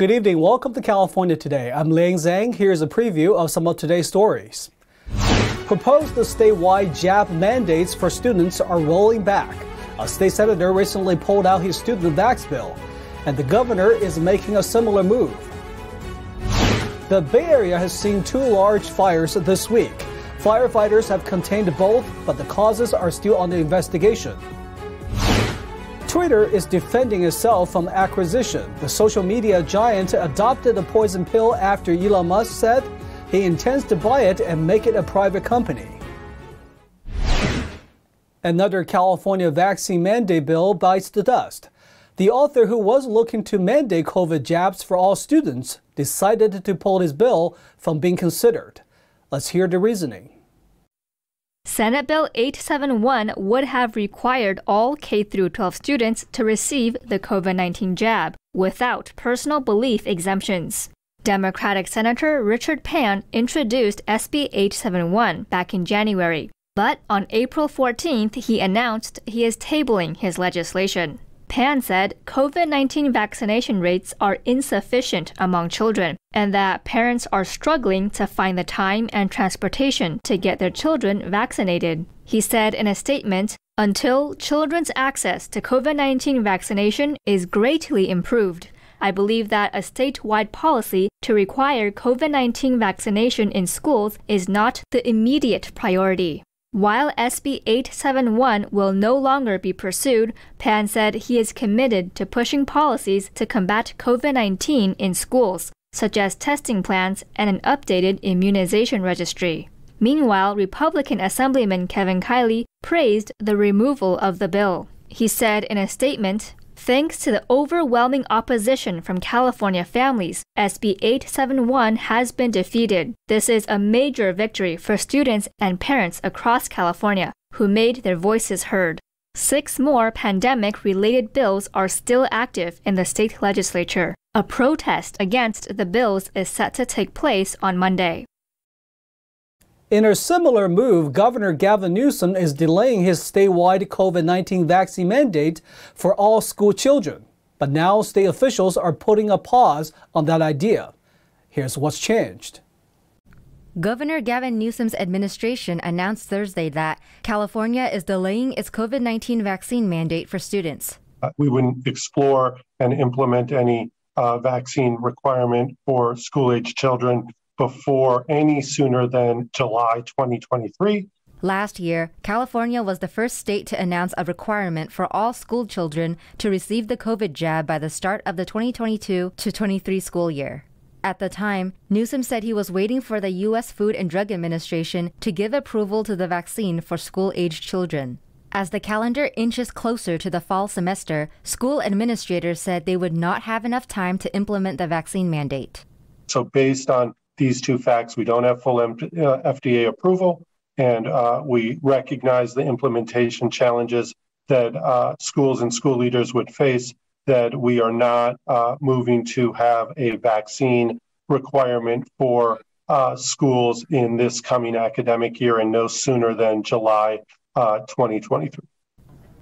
Good evening. Welcome to California Today. I'm Lien Zhang. Here's a preview of some of today's stories. Proposed statewide jab mandates for students are rolling back. A state senator recently pulled out his student vax bill, and the governor is making a similar move. The Bay Area has seen two large fires this week. Firefighters have contained both, but the causes are still under investigation. Twitter is defending itself from acquisition. The social media giant adopted a poison pill after Elon Musk said he intends to buy it and make it a private company. Another California vaccine mandate bill bites the dust. The author who was looking to mandate COVID jabs for all students decided to pull his bill from being considered. Let's hear the reasoning. Senate Bill 871 would have required all K-12 students to receive the COVID-19 jab without personal belief exemptions. Democratic Senator Richard Pan introduced SB 871 back in January, but on April 14th, he announced he is tabling his legislation. Pan said COVID-19 vaccination rates are insufficient among children and that parents are struggling to find the time and transportation to get their children vaccinated. He said in a statement, "Until children's access to COVID-19 vaccination is greatly improved, I believe that a statewide policy to require COVID-19 vaccination in schools is not the immediate priority." While SB 871 will no longer be pursued, Pan said he is committed to pushing policies to combat COVID-19 in schools, such as testing plans and an updated immunization registry. Meanwhile, Republican Assemblyman Kevin Kiley praised the removal of the bill. He said in a statement, "Thanks to the overwhelming opposition from California families, SB 871 has been defeated. This is a major victory for students and parents across California who made their voices heard." 6 more pandemic-related bills are still active in the state legislature. A protest against the bills is set to take place on Monday. In a similar move, Governor Gavin Newsom is delaying his statewide COVID-19 vaccine mandate for all school children. But now state officials are putting a pause on that idea. Here's what's changed. Governor Gavin Newsom's administration announced Thursday that California is delaying its COVID-19 vaccine mandate for students. We wouldn't explore and implement any vaccine requirement for school-age children before any sooner than July 2023. Last year, California was the first state to announce a requirement for all school children to receive the COVID jab by the start of the 2022-23 school year. At the time, Newsom said he was waiting for the U.S. Food and Drug Administration to give approval to the vaccine for school-aged children. As the calendar inches closer to the fall semester, school administrators said they would not have enough time to implement the vaccine mandate. So based on these two facts, we don't have full FDA approval, and we recognize the implementation challenges that schools and school leaders would face, that we are not moving to have a vaccine requirement for schools in this coming academic year and no sooner than July 2023.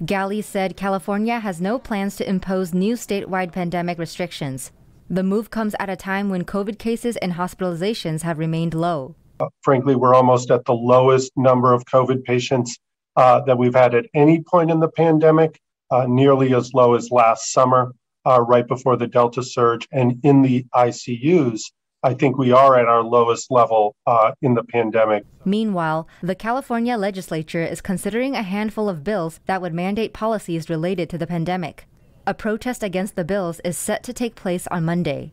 Ghaly said California has no plans to impose new statewide pandemic restrictions. The move comes at a time when COVID cases and hospitalizations have remained low. Frankly, we're almost at the lowest number of COVID patients that we've had at any point in the pandemic, nearly as low as last summer, right before the Delta surge. And in the ICUs, I think we are at our lowest level in the pandemic. Meanwhile, the California legislature is considering a handful of bills that would mandate policies related to the pandemic. A protest against the bills is set to take place on Monday.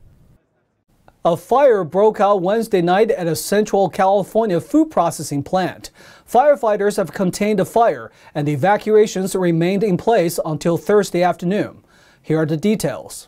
A fire broke out Wednesday night at a Central California food processing plant. Firefighters have contained the fire, and the evacuations remained in place until Thursday afternoon. Here are the details.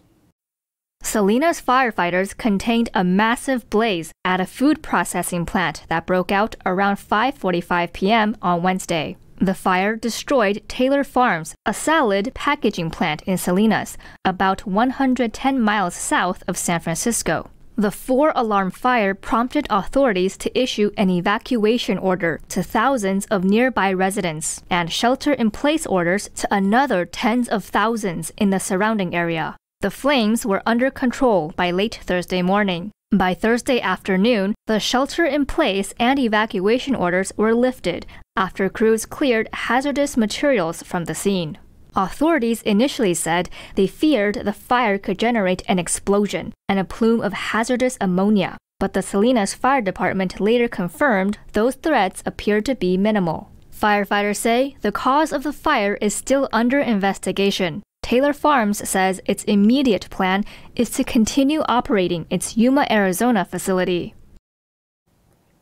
Salinas firefighters contained a massive blaze at a food processing plant that broke out around 5:45 p.m. on Wednesday. The fire destroyed Taylor Farms, a salad packaging plant in Salinas, about 110 miles south of San Francisco. The 4-alarm fire prompted authorities to issue an evacuation order to thousands of nearby residents and shelter-in-place orders to another tens of thousands in the surrounding area. The flames were under control by late Thursday morning. By Thursday afternoon, the shelter-in-place and evacuation orders were lifted after crews cleared hazardous materials from the scene. Authorities initially said they feared the fire could generate an explosion and a plume of hazardous ammonia, but the Salinas Fire Department later confirmed those threats appeared to be minimal. Firefighters say the cause of the fire is still under investigation. Taylor Farms says its immediate plan is to continue operating its Yuma, Arizona facility.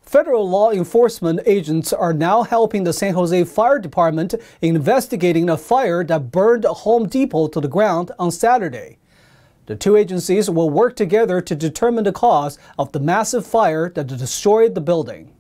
Federal law enforcement agents are now helping the San Jose Fire Department in investigating a fire that burned Home Depot to the ground on Saturday. The two agencies will work together to determine the cause of the massive fire that destroyed the building.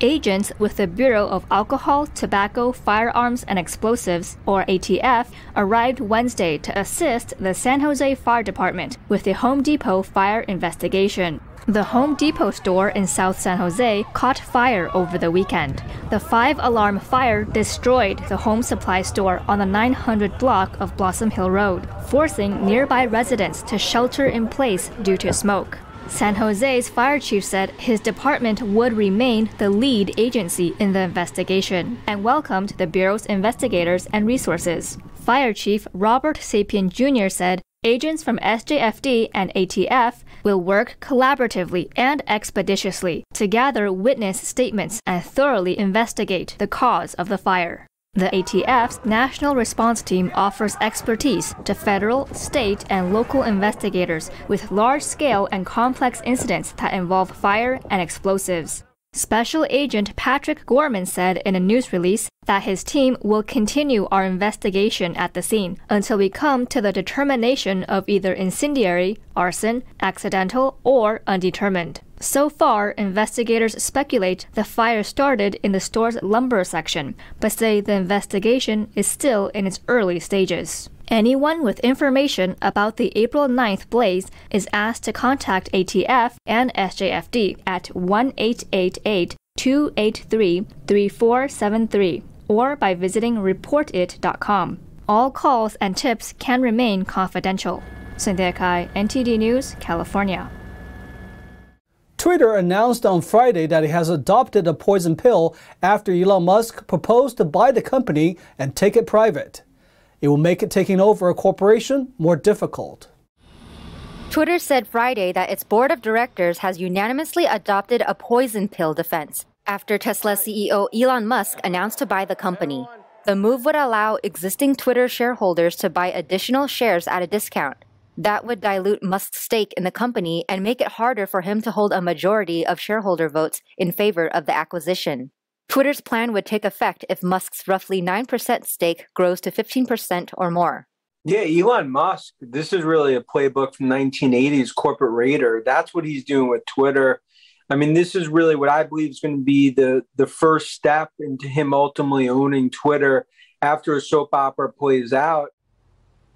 Agents with the Bureau of Alcohol, Tobacco, Firearms, and Explosives, or ATF, arrived Wednesday to assist the San Jose Fire Department with the Home Depot fire investigation. The Home Depot store in South San Jose caught fire over the weekend. The five-alarm fire destroyed the home supply store on the 900 block of Blossom Hill Road, forcing nearby residents to shelter in place due to smoke. San Jose's fire chief said his department would remain the lead agency in the investigation and welcomed the Bureau's investigators and resources. Fire Chief Robert Sapien Jr. said agents from SJFD and ATF will work collaboratively and expeditiously to gather witness statements and thoroughly investigate the cause of the fire. The ATF's National Response Team offers expertise to federal, state, and local investigators with large-scale and complex incidents that involve fire and explosives. Special Agent Patrick Gorman said in a news release that his team will continue our investigation at the scene until we come to the determination of either incendiary, arson, accidental, or undetermined. So far, investigators speculate the fire started in the store's lumber section, but say the investigation is still in its early stages. Anyone with information about the April 9th blaze is asked to contact ATF and SJFD at 1-888-283-3473 or by visiting reportit.com. All calls and tips can remain confidential. Cynthia Kai, NTD News, California. Twitter announced on Friday that it has adopted a poison pill after Elon Musk proposed to buy the company and take it private. It will make taking over a corporation more difficult. Twitter said Friday that its board of directors has unanimously adopted a poison pill defense after Tesla CEO Elon Musk announced to buy the company. The move would allow existing Twitter shareholders to buy additional shares at a discount. That would dilute Musk's stake in the company and make it harder for him to hold a majority of shareholder votes in favor of the acquisition. Twitter's plan would take effect if Musk's roughly 9% stake grows to 15% or more. Yeah, Elon Musk, this is really a playbook from 1980s corporate raider. That's what he's doing with Twitter. I mean, this is really what I believe is going to be the first step into him ultimately owning Twitter after a soap opera plays out.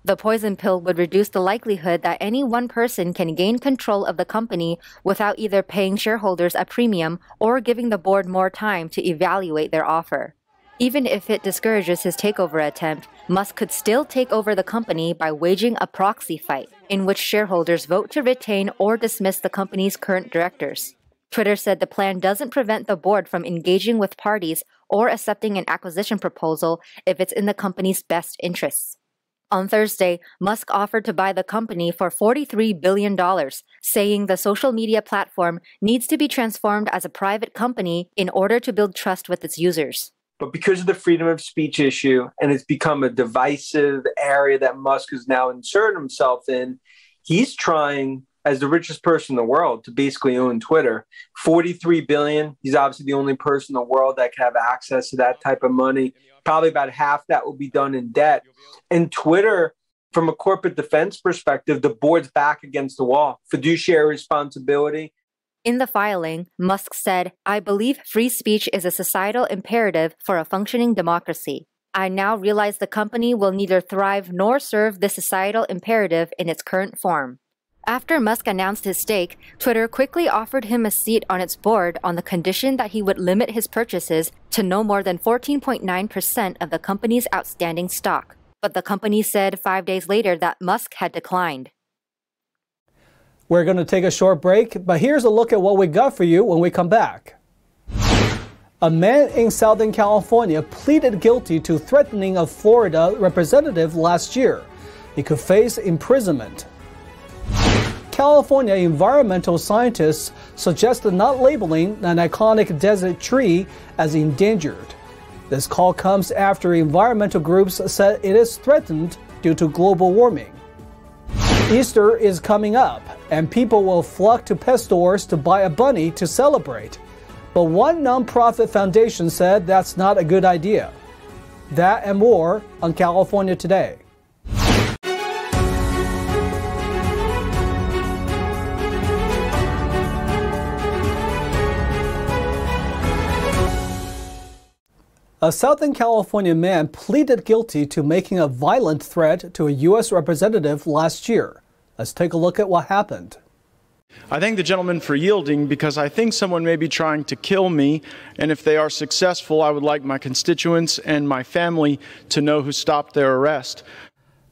The poison pill would reduce the likelihood that any one person can gain control of the company without either paying shareholders a premium or giving the board more time to evaluate their offer. Even if it discourages his takeover attempt, Musk could still take over the company by waging a proxy fight, in which shareholders vote to retain or dismiss the company's current directors. Twitter said the plan doesn't prevent the board from engaging with parties or accepting an acquisition proposal if it's in the company's best interests. On Thursday, Musk offered to buy the company for $43 billion, saying the social media platform needs to be transformed as a private company in order to build trust with its users. But because of the freedom of speech issue, and it's become a divisive area that Musk has now inserted himself in, he's trying, as the richest person in the world, to basically own Twitter. $43 billion, he's obviously the only person in the world that can have access to that type of money. Probably about half that will be done in debt. And Twitter, from a corporate defense perspective, the board's back against the wall. Fiduciary responsibility. In the filing, Musk said, "I believe free speech is a societal imperative for a functioning democracy. I now realize the company will neither thrive nor serve this societal imperative in its current form." After Musk announced his stake, Twitter quickly offered him a seat on its board on the condition that he would limit his purchases to no more than 14.9% of the company's outstanding stock. but the company said 5 days later that Musk had declined. We're going to take a short break, but here's a look at what we got for you when we come back. A man in Southern California pleaded guilty to threatening a Florida representative last year. He could face imprisonment. California environmental scientists suggested not labeling an iconic desert tree as endangered. This call comes after environmental groups said it is threatened due to global warming. Easter is coming up, and people will flock to pet stores to buy a bunny to celebrate. But one nonprofit foundation said that's not a good idea. That and more on California Today. A Southern California man pleaded guilty to making a violent threat to a U.S. representative last year. Let's take a look at what happened. I thank the gentleman for yielding because I think someone may be trying to kill me, and if they are successful, I would like my constituents and my family to know who stopped their arrest.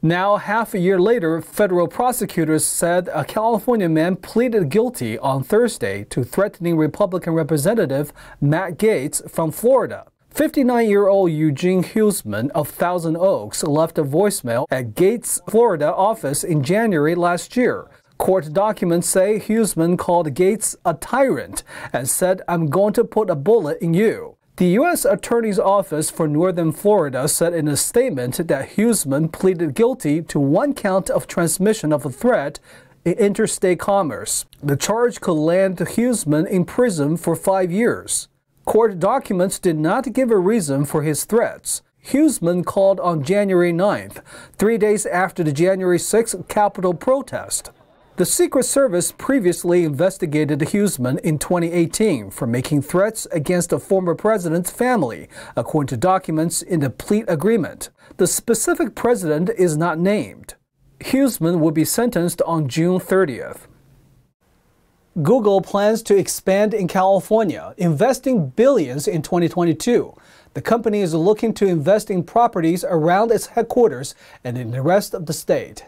Now, half a year later, federal prosecutors said a California man pleaded guilty on Thursday to threatening Republican Representative Matt Gaetz from Florida. 59-year-old Eugene Huseman of Thousand Oaks left a voicemail at Gaetz' Florida office in January last year. Court documents say Huseman called Gaetz a tyrant and said, "I'm going to put a bullet in you." The U.S. Attorney's Office for Northern Florida said in a statement that Huseman pleaded guilty to one count of transmission of a threat in interstate commerce. The charge could land Huseman in prison for 5 years. Court documents did not give a reason for his threats. Huseman called on January 9th, 3 days after the January 6th Capitol protest. The Secret Service previously investigated Huseman in 2018 for making threats against the former president's family, according to documents in the plea agreement. The specific president is not named. Huseman will be sentenced on June 30th. Google plans to expand in California, investing billions in 2022. The company is looking to invest in properties around its headquarters and in the rest of the state.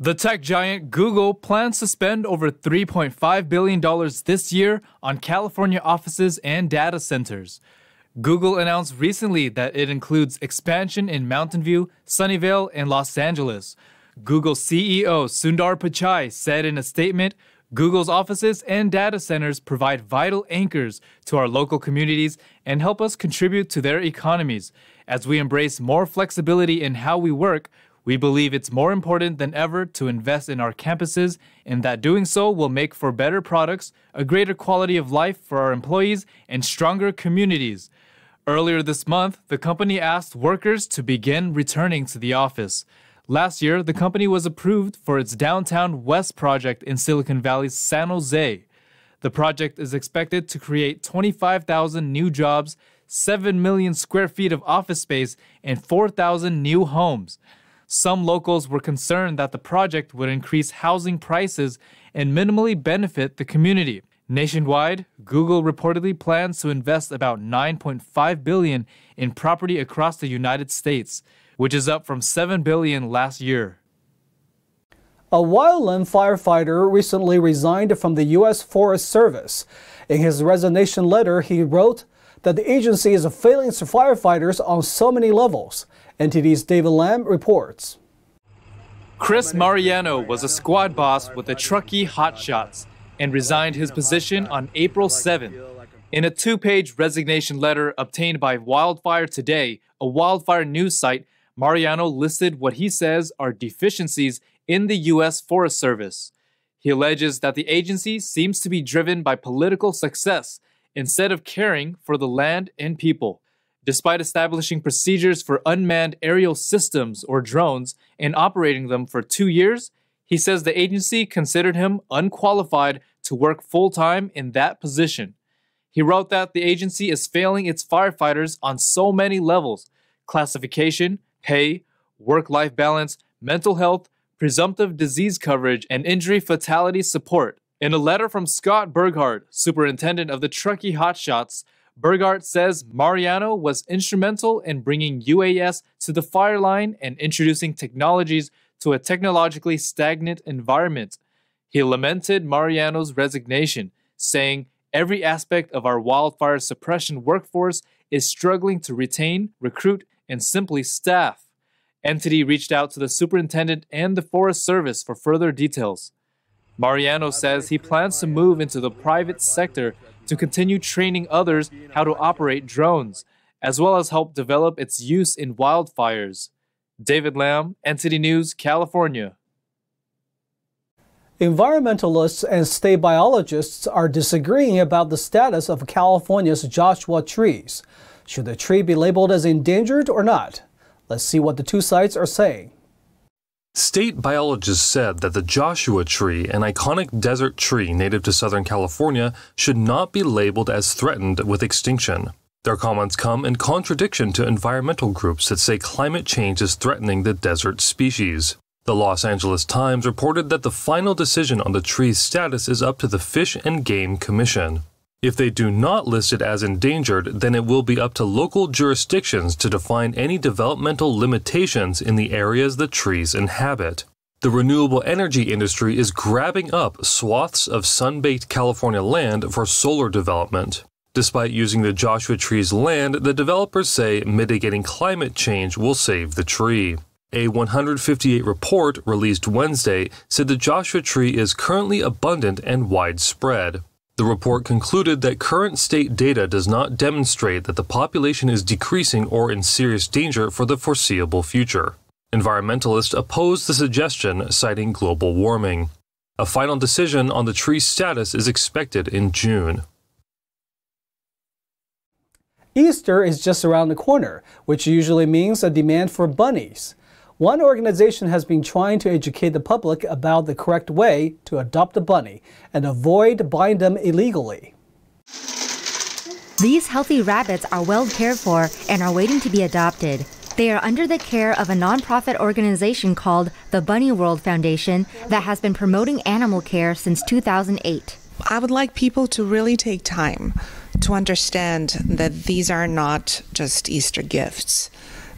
The tech giant Google plans to spend over $3.5 billion this year on California offices and data centers. Google announced recently that it includes expansion in Mountain View, Sunnyvale, and Los Angeles. Google CEO Sundar Pichai said in a statement, "Google's offices and data centers provide vital anchors to our local communities and help us contribute to their economies. As we embrace more flexibility in how we work, we believe it's more important than ever to invest in our campuses, and that doing so will make for better products, a greater quality of life for our employees, and stronger communities." Earlier this month, the company asked workers to begin returning to the office. Last year, the company was approved for its Downtown West project in Silicon Valley's San Jose. The project is expected to create 25,000 new jobs, 7 million square feet of office space, and 4,000 new homes. Some locals were concerned that the project would increase housing prices and minimally benefit the community. Nationwide, Google reportedly plans to invest about $9.5 billion in property across the United States, which is up from $7 billion last year. A wildland firefighter recently resigned from the U.S. Forest Service. In his resignation letter, he wrote that the agency is failing firefighters on so many levels. NTD's David Lamb reports. Chris Mariano was a squad boss with the Truckee Hotshots and resigned his position on April 7th. In a two-page resignation letter obtained by Wildfire Today, a wildfire news site, Mariano listed what he says are deficiencies in the U.S. Forest Service. He alleges that the agency seems to be driven by political success instead of caring for the land and people. Despite establishing procedures for unmanned aerial systems or drones and operating them for 2 years, he says the agency considered him unqualified to work full-time in that position. He wrote that the agency is failing its firefighters on so many levels: classification, pay, work-life balance, mental health, presumptive disease coverage, and injury fatality support. In a letter from Scott Burghardt, superintendent of the Truckee Hotshots, Burghardt says Mariano was instrumental in bringing UAS to the fire line and introducing technologies to a technologically stagnant environment. He lamented Mariano's resignation, saying, "Every aspect of our wildfire suppression workforce is struggling to retain, recruit, and simply staff." NTD reached out to the superintendent and the Forest Service for further details. Mariano says he plans to move into the private sector to continue training others how to operate drones, as well as help develop its use in wildfires. David Lamb, NTD News, California. Environmentalists and state biologists are disagreeing about the status of California's Joshua trees. Should the tree be labeled as endangered or not? Let's see what the two sides are saying. State biologists said that the Joshua tree, an iconic desert tree native to Southern California, should not be labeled as threatened with extinction. Their comments come in contradiction to environmental groups that say climate change is threatening the desert species. The Los Angeles Times reported that the final decision on the tree's status is up to the Fish and Game Commission. If they do not list it as endangered, then it will be up to local jurisdictions to define any developmental limitations in the areas the trees inhabit. The renewable energy industry is grabbing up swaths of sun-baked California land for solar development. Despite using the Joshua tree's land, the developers say mitigating climate change will save the tree. A 158 report released Wednesday said the Joshua tree is currently abundant and widespread. The report concluded that current state data does not demonstrate that the population is decreasing or in serious danger for the foreseeable future. Environmentalists opposed the suggestion, citing global warming. A final decision on the tree's status is expected in June. Easter is just around the corner, which usually means a demand for bunnies. One organization has been trying to educate the public about the correct way to adopt a bunny and avoid buying them illegally. These healthy rabbits are well cared for and are waiting to be adopted. They are under the care of a nonprofit organization called the Bunny World Foundation that has been promoting animal care since 2008. I would like people to really take time to understand that these are not just Easter gifts.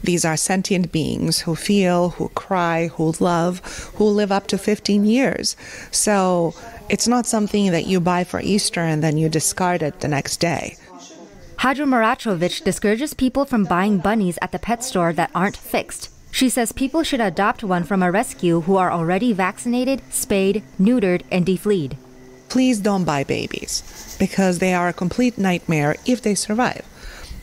These are sentient beings who feel, who cry, who love, who live up to 15 years. So it's not something that you buy for Easter and then you discard it the next day. Hadra Moratovich discourages people from buying bunnies at the pet store that aren't fixed. She says people should adopt one from a rescue who are already vaccinated, spayed, neutered, and defleed. Please don't buy babies because they are a complete nightmare if they survive.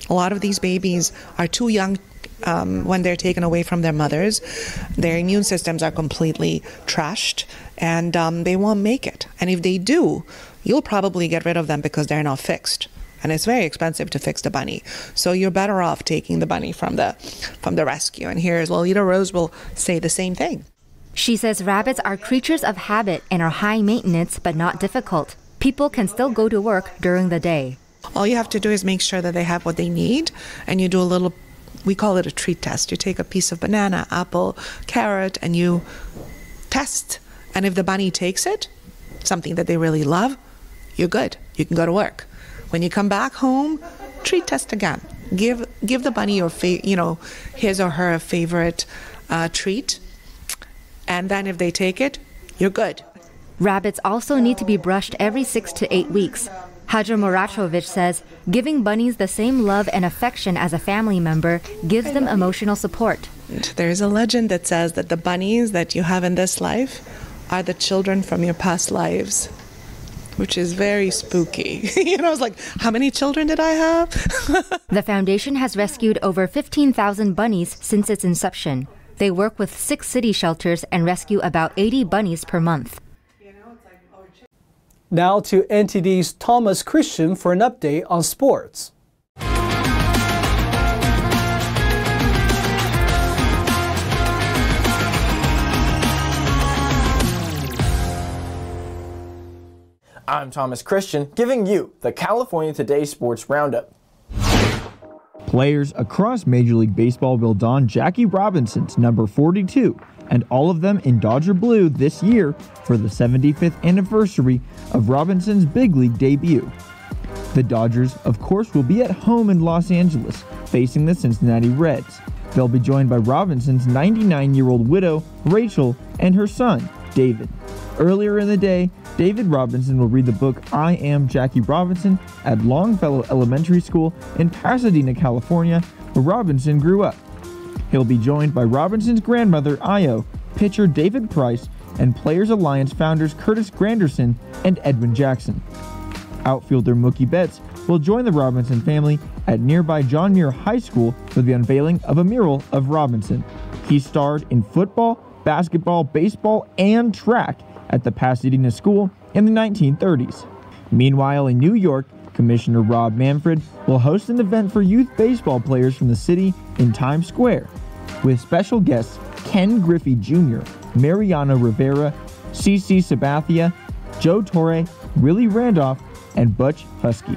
A lot of these babies are too young when they're taken away from their mothers. Their immune systems are completely trashed and they won't make it. And if they do, you'll probably get rid of them because they're not fixed. And it's very expensive to fix the bunny. So you're better off taking the bunny from the rescue. And here's Lolita Rose will say the same thing. She says rabbits are creatures of habit and are high maintenance but not difficult. People can still go to work during the day. All you have to do is make sure that they have what they need, and you do a little, we call it a treat test. You take a piece of banana, apple, carrot, and you test. And if the bunny takes it, something that they really love, you're good. You can go to work. When you come back home, treat test again. Give the bunny your his or her favorite treat, and then if they take it, you're good. Rabbits also need to be brushed every 6 to 8 weeks. Hadra Moratovich says giving bunnies the same love and affection as a family member gives them emotional support. There is a legend that says that the bunnies that you have in this life are the children from your past lives, which is very spooky. I was like, how many children did I have? The foundation has rescued over 15,000 bunnies since its inception. They work with 6 city shelters and rescue about 80 bunnies per month. Now to NTD's Thomas Christian for an update on sports. I'm Thomas Christian, giving you the California Today Sports Roundup. Players across Major League Baseball will don Jackie Robinson's number 42, and all of them in Dodger blue this year for the 75th anniversary of Robinson's big league debut. The Dodgers, of course, will be at home in Los Angeles, facing the Cincinnati Reds. They'll be joined by Robinson's 99-year-old widow, Rachel, and her son, David. Earlier in the day, David Robinson will read the book I Am Jackie Robinson at Longfellow Elementary School in Pasadena, California, where Robinson grew up. He'll be joined by Robinson's grandmother, Io, pitcher David Price, and Players Alliance founders Curtis Granderson and Edwin Jackson. Outfielder Mookie Betts will join the Robinson family at nearby John Muir High School for the unveiling of a mural of Robinson. He starred in football, basketball, baseball, and track at the Pasadena School in the 1930s. Meanwhile, in New York, Commissioner Rob Manfred will host an event for youth baseball players from the city in Times Square, with special guests Ken Griffey Jr., Mariano Rivera, CeCe Sabathia, Joe Torre, Willie Randolph, and Butch Husky.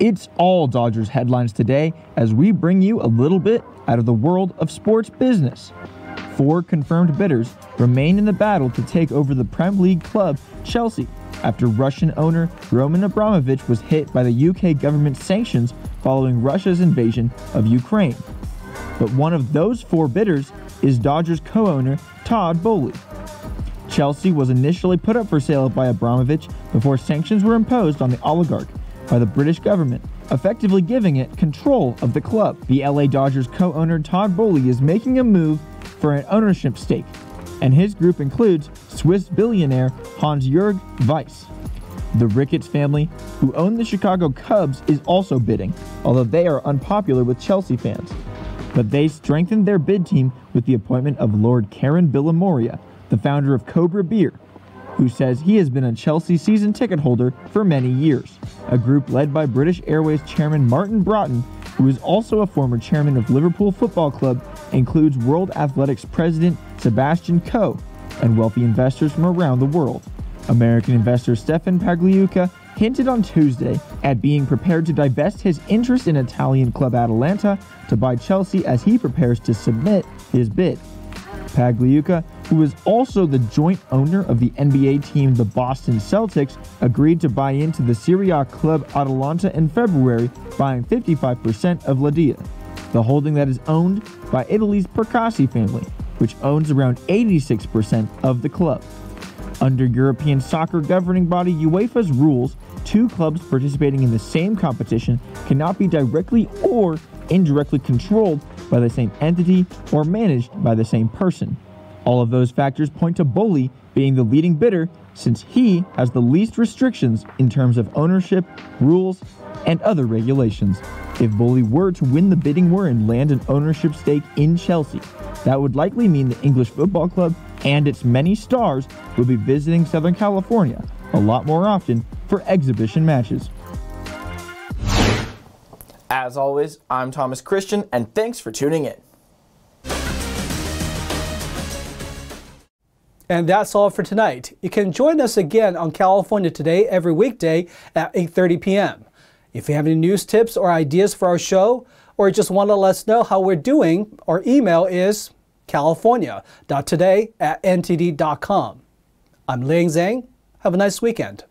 It's all Dodgers headlines today as we bring you a little bit out of the world of sports business. 4 confirmed bidders remain in the battle to take over the Prem League club Chelsea after Russian owner Roman Abramovich was hit by the UK government sanctions following Russia's invasion of Ukraine. But one of those 4 bidders is Dodgers co-owner Todd Boehly. Chelsea was initially put up for sale by Abramovich before sanctions were imposed on the oligarch by the British government, effectively giving it control of the club. The LA Dodgers co-owner Todd Boehly is making a move for an ownership stake, and his group includes Swiss billionaire Hans-Jürg Weiss. The Ricketts family, who own the Chicago Cubs, is also bidding, although they are unpopular with Chelsea fans. But they strengthened their bid team with the appointment of Lord Karen Billamoria, the founder of Cobra Beer, who says he has been a Chelsea season ticket holder for many years. A group led by British Airways chairman Martin Broughton, who is also a former chairman of Liverpool Football Club, includes World Athletics president Sebastian Coe and wealthy investors from around the world. American investor Stefan Pagliuca hinted on Tuesday at being prepared to divest his interest in Italian club Atalanta to buy Chelsea as he prepares to submit his bid. Pagliuca, who is also the joint owner of the NBA team the Boston Celtics, agreed to buy into the Serie A club Atalanta in February, buying 55% of La Dia, the holding that is owned by Italy's Percassi family, which owns around 86% of the club. Under European soccer governing body UEFA's rules, 2 clubs participating in the same competition cannot be directly or indirectly controlled by the same entity or managed by the same person. All of those factors point to Boehly being the leading bidder since he has the least restrictions in terms of ownership, rules, and other regulations. If Boehly were to win the bidding war and land an ownership stake in Chelsea, that would likely mean the English football club and its many stars will be visiting Southern California a lot more often for exhibition matches. As always, I'm Thomas Christian, and thanks for tuning in. And that's all for tonight. You can join us again on California Today every weekday at 8:30 p.m. If you have any news tips or ideas for our show, or just want to let us know how we're doing, our email is california.today@ntd.com. I'm Lien Zhang. Have a nice weekend.